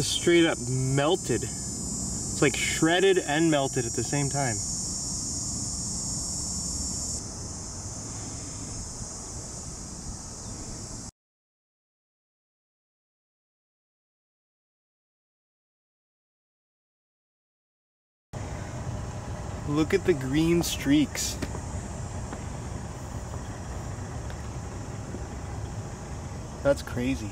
just straight up melted. It's like shredded and melted at the same time. Look at the green streaks. That's crazy.